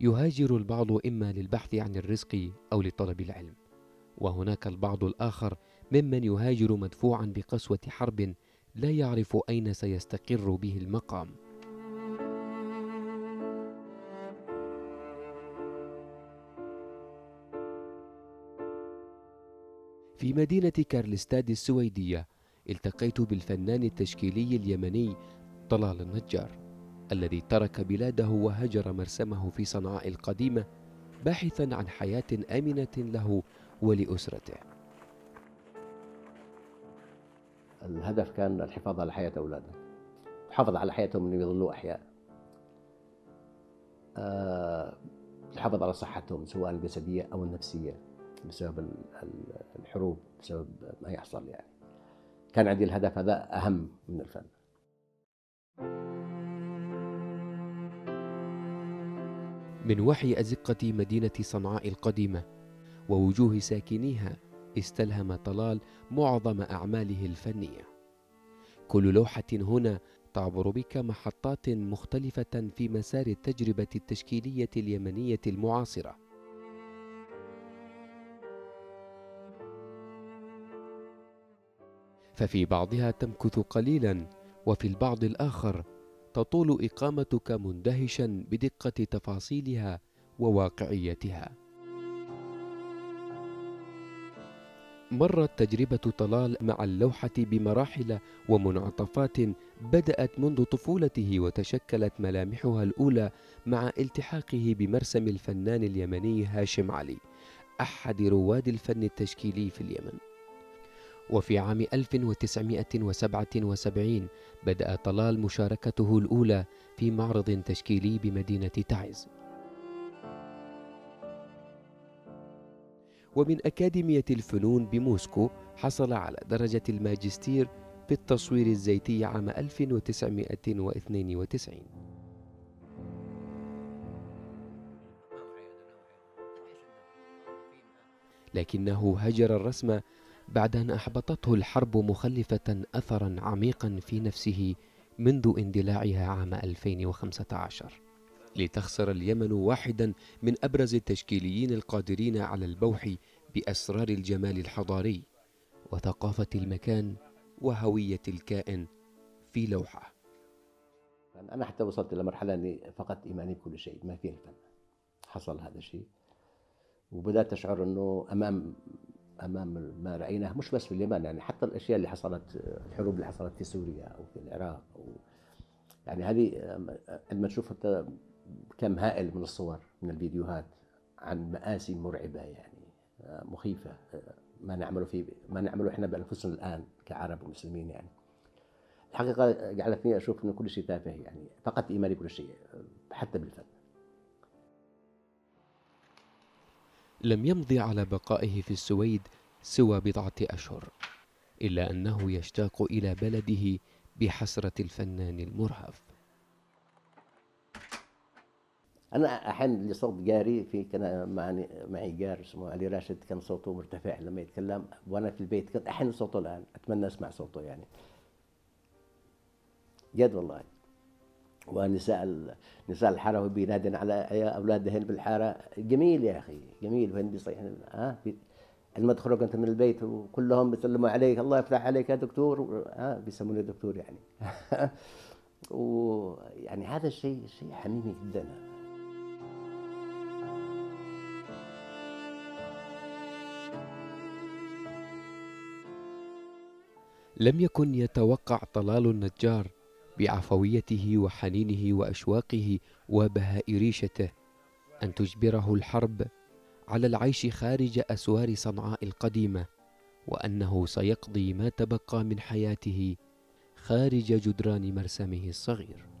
يهاجر البعض إما للبحث عن الرزق أو لطلب العلم، وهناك البعض الآخر ممن يهاجر مدفوعا بقسوة حرب لا يعرف أين سيستقر به المقام. في مدينة كارلستاد السويدية التقيت بالفنان التشكيلي اليمني طلال النجار، الذي ترك بلاده وهجر مرسمه في صنعاء القديمة باحثا عن حياة آمنة له ولأسرته. الهدف كان الحفاظ على حياة أولادنا، الحفاظ على حياتهم أنهم يظلوا أحياء، الحفاظ على صحتهم سواء الجسدية أو النفسية بسبب الحروب، بسبب ما يحصل. يعني كان عندي الهدف هذا أهم من الفن. من وحي أزقة مدينة صنعاء القديمة ووجوه ساكنيها استلهم طلال معظم أعماله الفنية. كل لوحة هنا تعبر بك محطات مختلفة في مسار التجربة التشكيلية اليمنية المعاصرة. ففي بعضها تمكث قليلا، وفي البعض الآخر تطول إقامتك مندهشا بدقة تفاصيلها وواقعيتها. مرت تجربة طلال مع اللوحة بمراحل ومنعطفات بدأت منذ طفولته وتشكلت ملامحها الأولى مع التحاقه بمرسم الفنان اليمني هاشم علي، أحد رواد الفن التشكيلي في اليمن. وفي عام 1977 بدأ طلال مشاركته الأولى في معرض تشكيلي بمدينة تعز. ومن أكاديمية الفنون بموسكو حصل على درجة الماجستير في التصوير الزيتي عام 1992. لكنه هجر الرسم بعد أن أحبطته الحرب مخلفة أثراً عميقاً في نفسه منذ اندلاعها عام 2015، لتخسر اليمن واحداً من أبرز التشكيليين القادرين على البوح بأسرار الجمال الحضاري وثقافة المكان وهوية الكائن في لوحة. أنا حتى وصلت إلى مرحلة أني فقدت إيماني بكل شيء، ما في الفن. حصل هذا الشيء وبدأت أشعر أنه أمام ما رأيناه، مش بس في اليمن، يعني حتى الأشياء اللي حصلت، الحروب اللي حصلت في سوريا أو في العراق أو يعني هذه، لما تشوف كم هائل من الصور من الفيديوهات عن مآسي مرعبة يعني مخيفة، ما نعمله إحنا بأنفسنا الآن كعرب ومسلمين. يعني الحقيقة جعلتني أشوف إنه كل شيء تافه، يعني فقدت إيماني بكل شيء حتى بالفن. لم يمضي على بقائه في السويد سوى بضعة أشهر، إلا أنه يشتاق إلى بلده بحسرة الفنان المرهف. أنا أحيانا لصوت جاري، كان معي جار اسمه علي راشد، كان صوته مرتفع لما يتكلم، وأنا في البيت كان أحيانا صوته، الآن أتمنى أسمع صوته يعني جد والله. ونساء الحاره بينادن على اولادهن بالحاره، جميل يا اخي جميل، وين بيصيحن لما تخرج انت من البيت وكلهم بيسلموا عليك، الله يفتح عليك يا دكتور، بيسموني دكتور يعني ويعني هذا شيء حميمي جدا. لم يكن يتوقع طلال النجار بعفويته وحنينه وأشواقه وبهاء ريشته أن تجبره الحرب على العيش خارج أسوار صنعاء القديمة، وأنه سيقضي ما تبقى من حياته خارج جدران مرسمه الصغير.